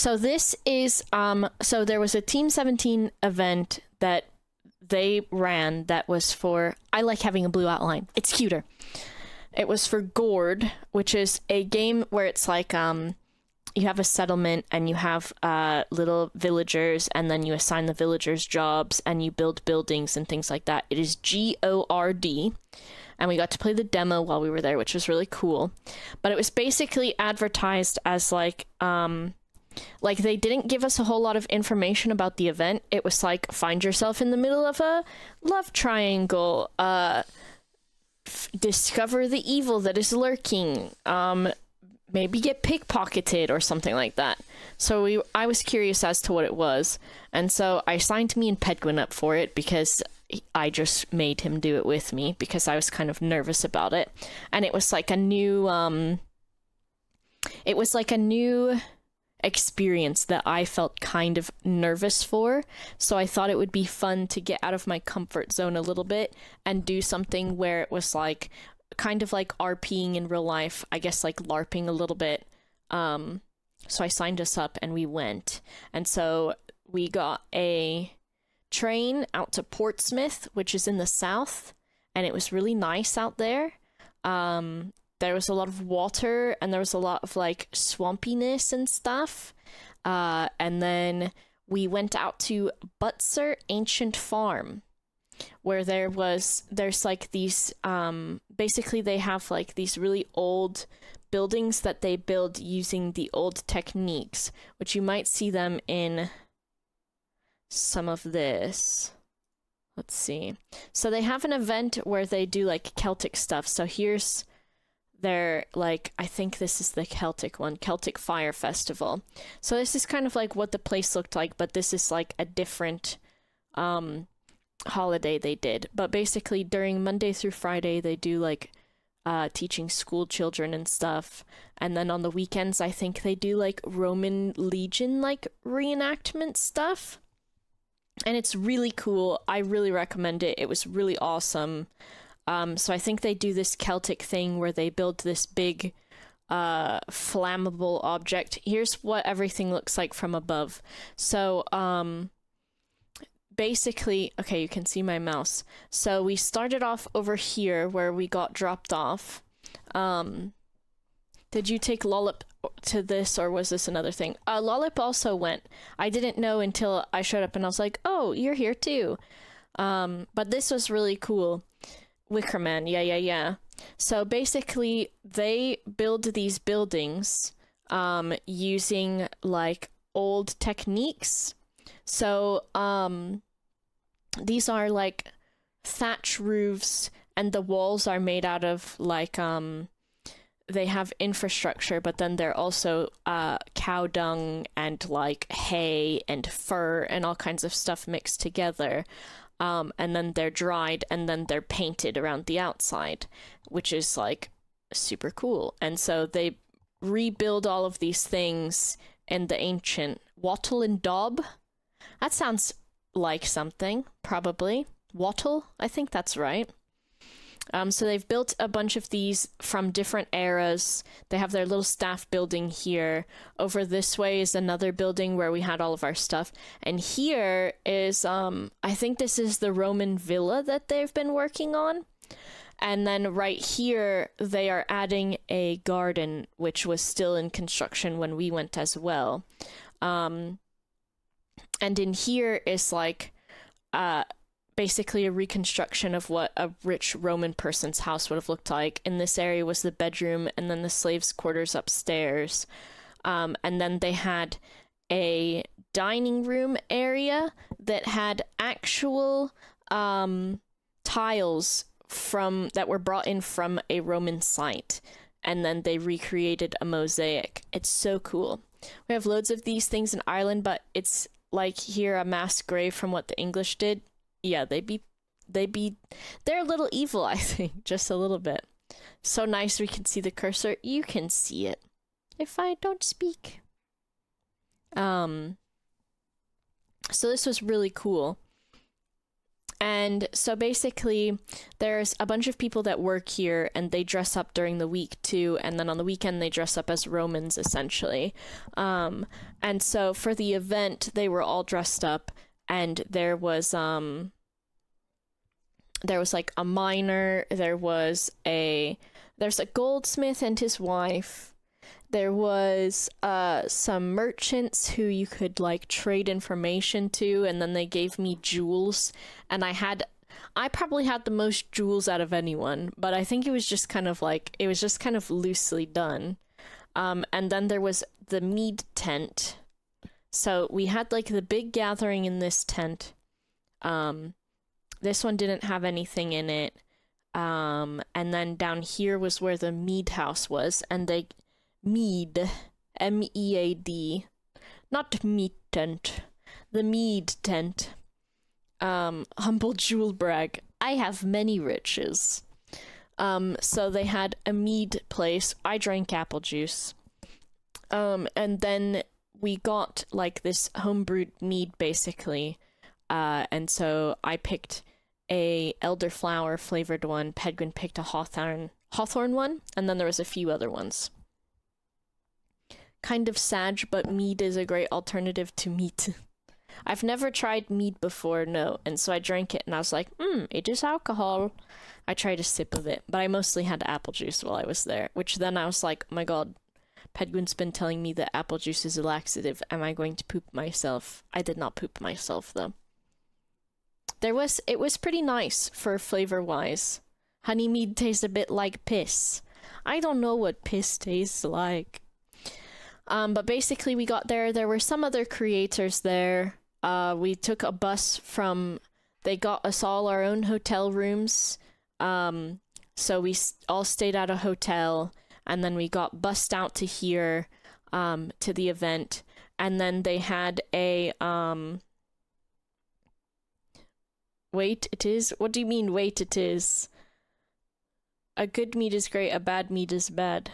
So this is, so there was a Team 17 event that they ran that was for, I like having a blue outline. It's cuter. It was for Gord, which is a game where it's like, you have a settlement and you have little villagers, and then you assign the villagers jobs and you build buildings and things like that. It is G-O-R-D, and we got to play the demo while we were there, which was really cool. But it was basically advertised as like they didn't give us a whole lot of information about the event. It was like, find yourself in the middle of a love triangle, discover the evil that is lurking, maybe get pickpocketed or something like that. So I was curious as to what it was, and so I signed me and Pedwin up for it because I just made him do it with me because I was kind of nervous about it. And it was like a new, it was like a new experience that I felt kind of nervous for, so I thought it would be fun to get out of my comfort zone a little bit and do something where it was like, kind of like RPing in real life, I guess, like LARPing a little bit. So I signed us up and we went. And so we got a train out to Portsmouth, which is in the south, and it was really nice out there. There was a lot of water and there was a lot of like swampiness and stuff. And then we went out to Butser Ancient Farm, where there's like these, basically they have like these really old buildings that they build using the old techniques, which you might see them in some of this. Let's see. So they have an event where they do like Celtic stuff. So here's their, like, I think this is the Celtic one, Celtic Fire Festival. So this is kind of like what the place looked like, but this is like a different, holiday they did. But basically during Monday through Friday they do like teaching school children and stuff, and then on the weekends I think they do like Roman Legion like reenactment stuff, and it's really cool. I really recommend it. It was really awesome. So I think they do this Celtic thing where they build this big flammable object. Here's what everything looks like from above. So basically, okay, you can see my mouse. So we started off over here where we got dropped off. Did you take Lollip to this, or was this another thing? Lollip also went. I didn't know until I showed up and I was like, oh, you're here too. But this was really cool. Wickerman, yeah. So basically they build these buildings using like old techniques. So, these are like thatch roofs, and the walls are made out of like, they have infrastructure, but then they're also cow dung and like hay and fur and all kinds of stuff mixed together. And then they're dried and then they're painted around the outside, which is like super cool. And so they rebuild all of these things in the ancient wattle and daub. That sounds like something, probably. Wattle, I think that's right. So they've built a bunch of these from different eras. They have their little staff building here. Over this way is another building where we had all of our stuff. And here is, I think this is the Roman villa that they've been working on. And then right here, they are adding a garden, which was still in construction when we went as well. And in here is like, basically a reconstruction of what a rich Roman person's house would have looked like. In this area was the bedroom, and then the slaves' quarters upstairs. And then they had a dining room area that had actual tiles that were brought in from a Roman site. And then they recreated a mosaic. It's so cool. We have loads of these things in Ireland, but it's like here a mass grave from what the English did. Yeah, they're a little evil, I think, just a little bit. So nice we can see the cursor. You can see it if I don't speak. So this was really cool. And so basically there's a bunch of people that work here and they dress up during the week too, and then on the weekend they dress up as Romans essentially. And so for the event they were all dressed up, and there was like a miner, there's a goldsmith and his wife, there was some merchants who you could like trade information to, and then they gave me jewels, and I probably had the most jewels out of anyone, but I think it was just kind of like, it was just kind of loosely done. And then there was the mead tent. So we had like the big gathering in this tent. This one didn't have anything in it. And then down here was where the mead house was, and they mead, M-E-A-D, not meat tent, the mead tent. Humble jewel brag, I have many riches. So they had a mead place. I drank apple juice. And then we got like this homebrewed mead basically. And so I picked a elderflower flavored one, Pedgwin picked a hawthorn one, and then there was a few other ones. Kind of sad, but mead is a great alternative to meat. I've never tried mead before, no, and so I drank it and I was like, it is alcohol. I tried a sip of it, but I mostly had apple juice while I was there, which then I was like, oh my god, Pedgwin's been telling me that apple juice is a laxative. Am I going to poop myself? I did not poop myself though. It was pretty nice for flavor-wise. Honey mead tastes a bit like piss. I don't know what piss tastes like. But basically we got there, there were some other creators there. We took a bus from, they got us all our own hotel rooms. So we all stayed at a hotel, and then we got bussed out to here, to the event. And then they had a, wait, it is? What do you mean, wait, it is? A good meat is great, a bad meat is bad.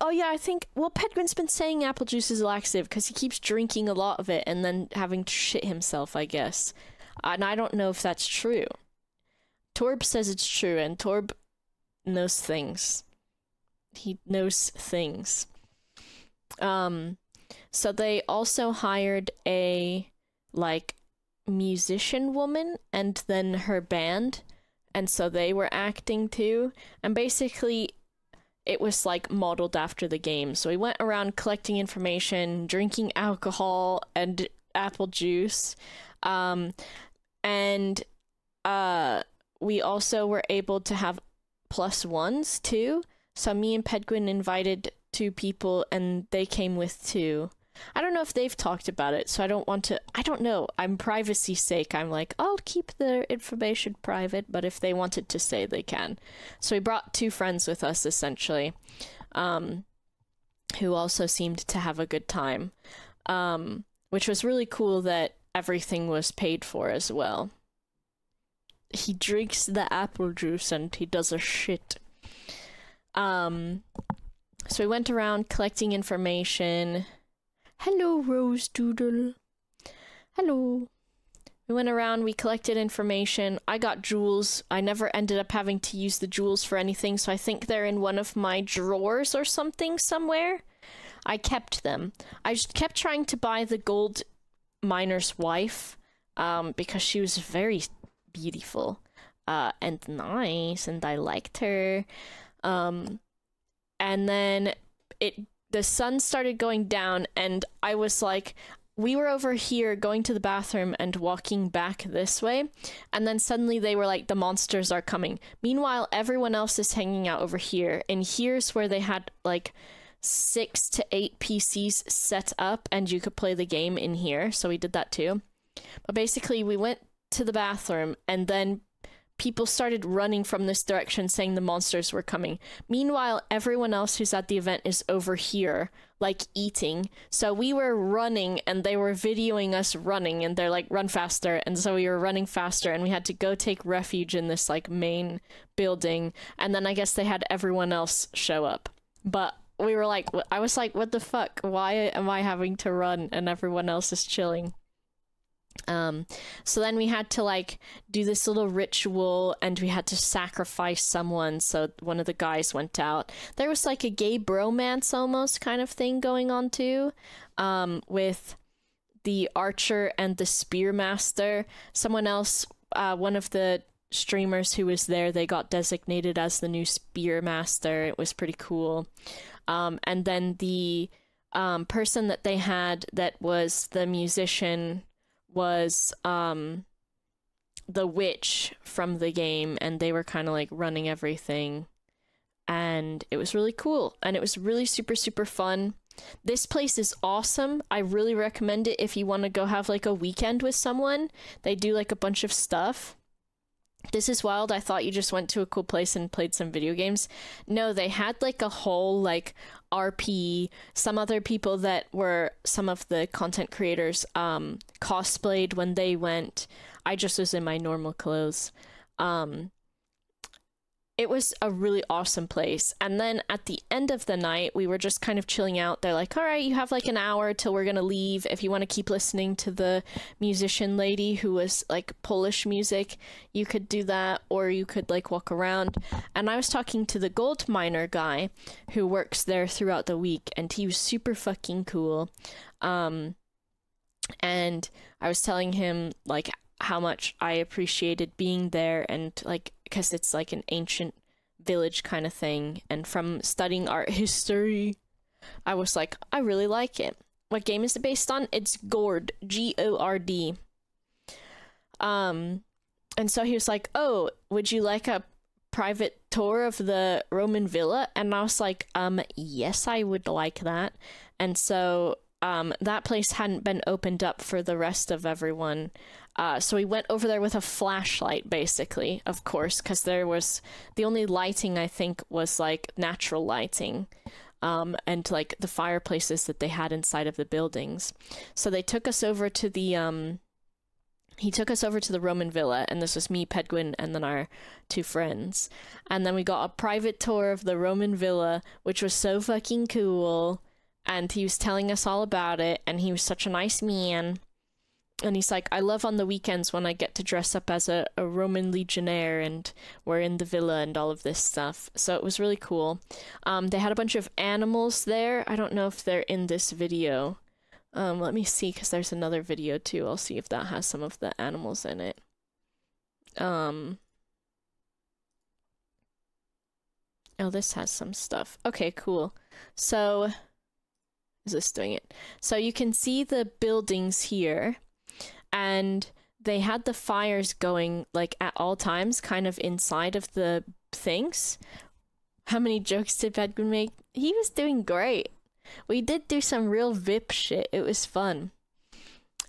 Oh yeah, I think, well, Pedgwin's been saying apple juice is laxative because he keeps drinking a lot of it and then having to shit himself, I guess. And I don't know if that's true. Torb says it's true, and Torb knows things. He knows things. So they also hired a, like, musician woman and then her band, and so they were acting too, and basically it was like modeled after the game. So we went around collecting information, drinking alcohol and apple juice, and we also were able to have +1s too, so me and Pedgwin invited 2 people and they came with 2. I don't know if they've talked about it, so I don't want to, I don't know, I'm privacy's sake, I'm like, I'll keep their information private, but if they wanted to say, they can. So we brought 2 friends with us, essentially, who also seemed to have a good time, which was really cool that everything was paid for as well. He drinks the apple juice and he does a shit. So we went around collecting information. Hello, Rose Doodle. Hello. We went around, we collected information. I got jewels. I never ended up having to use the jewels for anything, so I think they're in one of my drawers or something somewhere. I kept them. I just kept trying to buy the gold miner's wife, because she was very beautiful, and nice, and I liked her. And then the sun started going down, and I was like, we were over here going to the bathroom and walking back this way, and then suddenly they were like, the monsters are coming. Meanwhile, everyone else is hanging out over here, and here's where they had like 6 to 8 PCs set up, and you could play the game in here, so we did that too. But basically, we went to the bathroom, and then people started running from this direction saying the monsters were coming. Meanwhile, everyone else who's at the event is over here, like, eating. So we were running, and they were videoing us running, and they're like, run faster, and so we were running faster, and we had to go take refuge in this, like, main building, and then I guess they had everyone else show up. But we were like, I was like, what the fuck? Why am I having to run, and everyone else is chilling? So then we had to like do this little ritual and we had to sacrifice someone. So one of the guys went out. There was like a gay bromance almost kind of thing going on too, with the archer and the spearmaster. Someone else, one of the streamers who was there, they got designated as the new spearmaster. It was pretty cool. And then the person that they had that was the musician was the witch from the game, and they were kind of like running everything, and it was really cool, and it was really super fun. This place is awesome. I really recommend it if you want to go have like a weekend with someone. They do like a bunch of stuff. This is wild. I thought you just went to a cool place and played some video games. No, they had like a whole like RP. Some other people that were some of the content creators cosplayed when they went. I just was in my normal clothes. It was a really awesome place. And then at the end of the night, we were just kind of chilling out. They're like, all right, you have like an hour till we're going to leave. If you want to keep listening to the musician lady who was like Polish music, you could do that, or you could like walk around. And I was talking to the gold miner guy who works there throughout the week, and he was super fucking cool. And I was telling him like how much I appreciated being there, and like, because it's like an ancient village kind of thing, and from studying art history, I was like, I really like it. What game is it based on? It's Gord, G-O-R-D. And so he was like, oh, would you like a private tour of the Roman villa? And I was like, yes, I would like that. And so that place hadn't been opened up for the rest of everyone. So we went over there with a flashlight, basically, of course, because there was the only lighting, I think, was like natural lighting, and like the fireplaces that they had inside of the buildings. So they took us over to the he took us over to the Roman villa, and this was me, Pedgwin, and then our two friends. And then we got a private tour of the Roman villa, which was so fucking cool. And he was telling us all about it, and he was such a nice man. And he's like, I love on the weekends when I get to dress up as a Roman legionnaire, and we're in the villa and all of this stuff. So it was really cool. They had a bunch of animals there. I don't know if they're in this video. Let me see, because there's another video too. I'll see if that has some of the animals in it. Oh, this has some stuff. Okay, cool. So, is this doing it? So you can see the buildings here. And they had the fires going, like, at all times, kind of inside of the things. How many jokes did Bedwin make? He was doing great. We did do some real VIP shit. It was fun.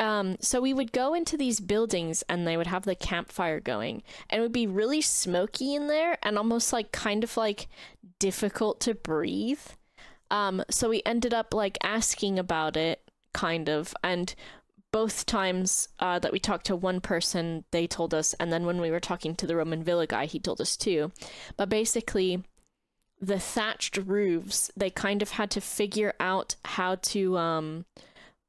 So we would go into these buildings, and they would have the campfire going. And it would be really smoky in there, and almost, like, kind of, like, difficult to breathe. So we ended up, like, asking about it, kind of, and both times that we talked to one person, they told us, and then when we were talking to the Roman villa guy, he told us too. But basically, the thatched roofs, they kind of had to figure out how to,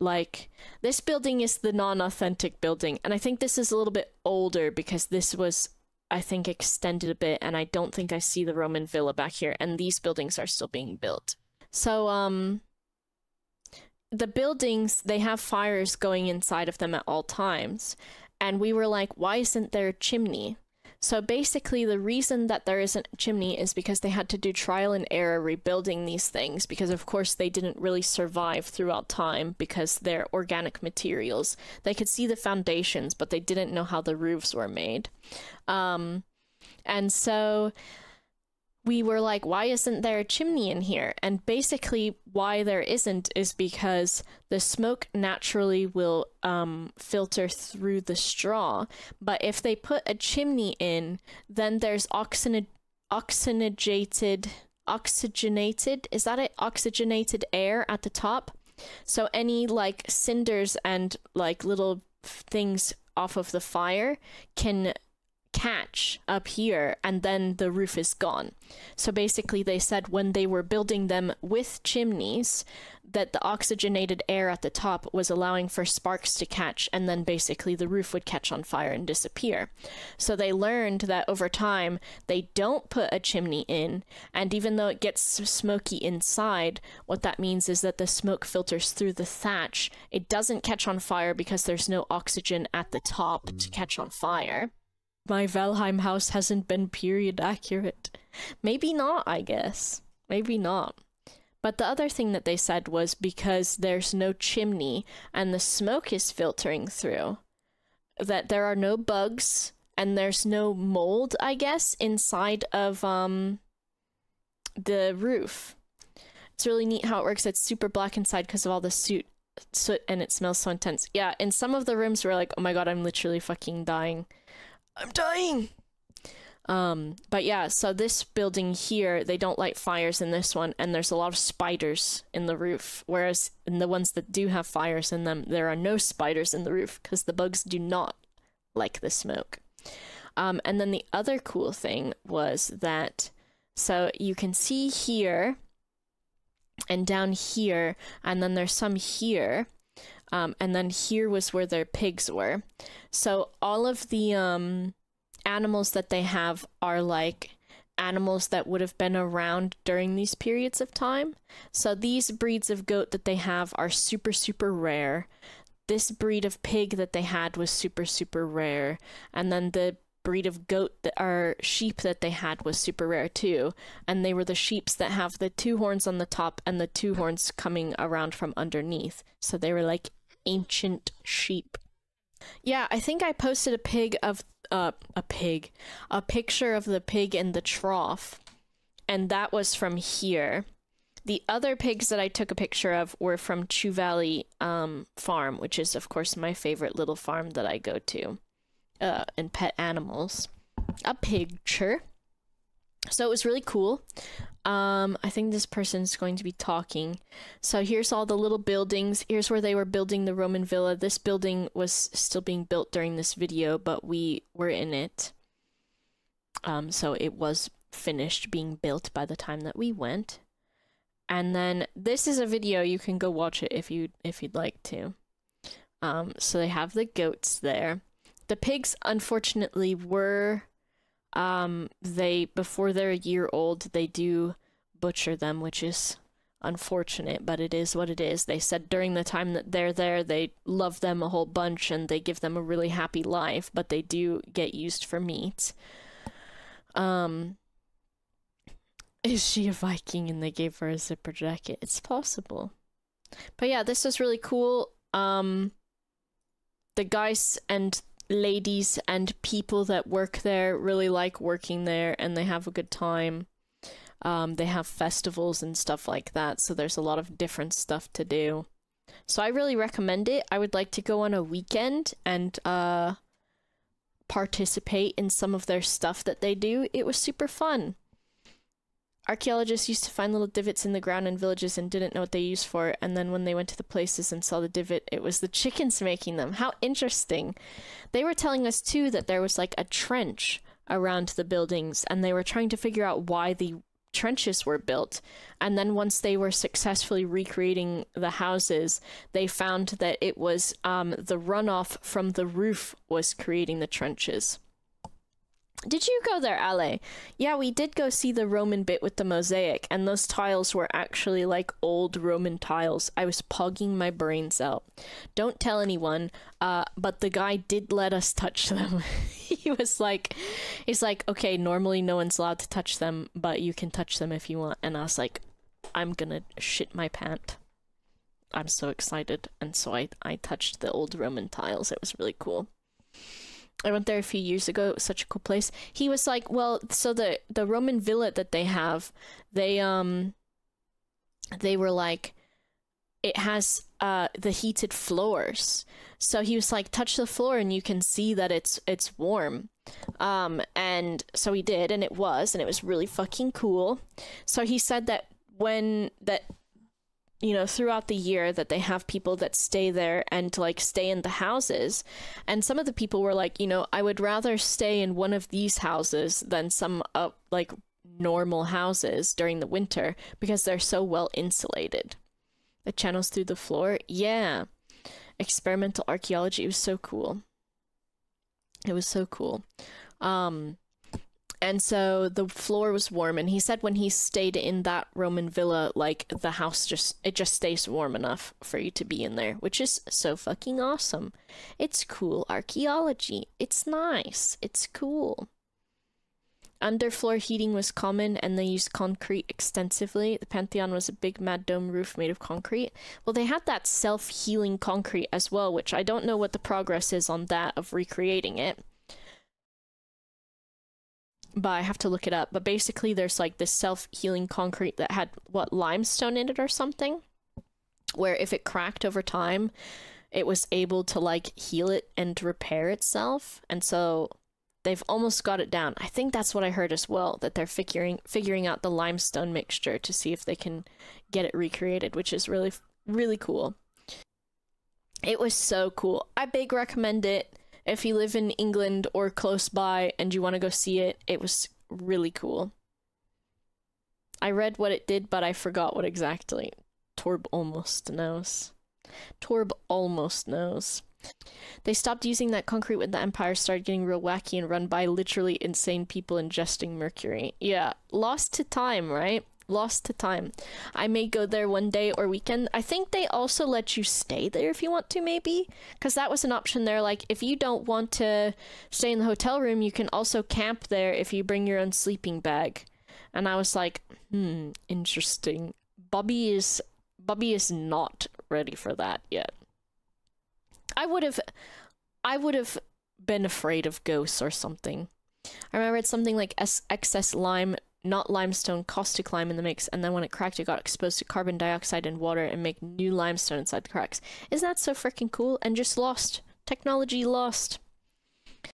like, this building is the non-authentic building, and I think this is a little bit older because this was, I think, extended a bit, and I don't think I see the Roman villa back here, and these buildings are still being built. So, the buildings, they have fires going inside of them at all times. And we were like, why isn't there a chimney? So basically the reason that there isn't a chimney is because they had to do trial and error rebuilding these things, because of course they didn't really survive throughout time because they're organic materials. They could see the foundations, but they didn't know how the roofs were made. And so we were like, why isn't there a chimney in here? And basically why there isn't is because the smoke naturally will filter through the straw. But if they put a chimney in, then there's oxygenated, is that it? Oxygenated air at the top. So any like cinders and like little things off of the fire can catch up here, and then the roof is gone. So basically they said when they were building them with chimneys, that the oxygenated air at the top was allowing for sparks to catch, and then basically the roof would catch on fire and disappear. So they learned that over time, they don't put a chimney in, and even though it gets smoky inside, what that means is that the smoke filters through the thatch. It doesn't catch on fire because there's no oxygen at the top to catch on fire. My Valheim house hasn't been period accurate. Maybe not, I guess. Maybe not. But the other thing that they said was because there's no chimney and the smoke is filtering through, that there are no bugs and there's no mold, I guess, inside of the roof. It's really neat how it works. It's super black inside because of all the soot and it smells so intense. Yeah, in some of the rooms we're like, oh my god, I'm literally fucking dying. I'm dying! But yeah, so this building here, they don't light fires in this one, and there's a lot of spiders in the roof, whereas in the ones that do have fires in them, there are no spiders in the roof, because the bugs do not like the smoke. And then the other cool thing was that, so you can see here, and down here, and then there's some here, and then here was where their pigs were. So all of the, animals that they have are like animals that would have been around during these periods of time. So these breeds of goat that they have are super, super rare. This breed of pig that they had was super, super rare. And then the breed of goat that are sheep that they had was super rare too. And they were the sheeps that have the two horns on the top and the two horns coming around from underneath. So they were like ancient sheep. Yeah, I think I posted a pig of a picture of the pig in the trough, and that was from here. The other pigs that I took a picture of were from Chew Valley Farm, which is of course my favorite little farm that I go to, and pet animals. A picture. So it was really cool. I think this person's going to be talking. So here's all the little buildings. Here's where they were building the Roman villa. This building was still being built during this video, but we were in it. So it was finished being built by the time that we went. And then this is a video. You can go watch it if you'd like to. So they have the goats there. The pigs, unfortunately, were... before they're a year old, they do butcher them, which is unfortunate, but it is what it is. They said during the time that they're there, they love them a whole bunch and they give them a really happy life, but they do get used for meat. Is she a Viking and they gave her a zipper jacket? It's possible. But yeah, this is really cool. The guys and ladies and people that work there really like working there, and they have a good time. They have festivals and stuff like that, so there's a lot of different stuff to do. So I really recommend it. I would like to go on a weekend and participate in some of their stuff that they do. It was super fun. Archaeologists used to find little divots in the ground in villages and didn't know what they used for, and then when they went to the places and saw the divot, it was the chickens making them. How interesting. They were telling us too that there was like a trench around the buildings, and they were trying to figure out why the trenches were built, and then once they were successfully recreating the houses, they found that it was the runoff from the roof was creating the trenches. Did you go there, Ale? Yeah, we did go see the Roman bit with the mosaic, and those tiles were actually like old Roman tiles. I was pogging my brains out. Don't tell anyone, but the guy did let us touch them. He was like, he's like, okay, normally no one's allowed to touch them, but you can touch them if you want. And I was like, I'm gonna shit my pant. I'm so excited. And so I touched the old Roman tiles. It was really cool. I went there a few years ago. It was such a cool place. He was like, well, so the Roman villa that they have, they were like, it has the heated floors. So he was like, touch the floor and you can see that it's warm. And so he did, and it was really fucking cool. So he said that you know, throughout the year that they have people that stay there and to, like, stay in the houses. And some of the people were like, you know, I would rather stay in one of these houses than some, like, normal houses during the winter because they're so well insulated. The channels through the floor. Yeah. Experimental archaeology. It was so cool. It was so cool. And so the floor was warm, and he said when he stayed in that Roman villa, like, the house just stays warm enough for you to be in there, which is so fucking awesome. It's cool archaeology. It's nice. It's cool. Underfloor heating was common, and they used concrete extensively. The Pantheon was a big mad dome roof made of concrete. Well, they had that self-healing concrete as well, which I don't know what the progress is on that of recreating it. But I have to look it up. But basically, there's, like, this self-healing concrete that had, what, limestone in it or something? Where if it cracked over time, it was able to, like, heal it and repair itself. And so they've almost got it down. I think that's what I heard as well, that they're figuring out the limestone mixture to see if they can get it recreated, which is really, really cool. It was so cool. I big recommend it. If you live in England or close by and you want to go see it, it was really cool. I read what it did, but I forgot what exactly. Torb almost knows. Torb almost knows. They stopped using that concrete when the Empire started getting real wacky and run by literally insane people ingesting mercury. Yeah, lost to time, right? Lost to time. I may go there one day or weekend. I think they also let you stay there if you want to, maybe, because that was an option there. Like, if you don't want to stay in the hotel room, you can also camp there if you bring your own sleeping bag. And I was like, interesting. Bobby is not ready for that yet. I would have been afraid of ghosts or something. I remember it's something like excess lime, not limestone, caustic lime in the mix, and then when it cracked, it got exposed to carbon dioxide and water and make new limestone inside the cracks. Isn't that so freaking cool? And just lost. Technology lost.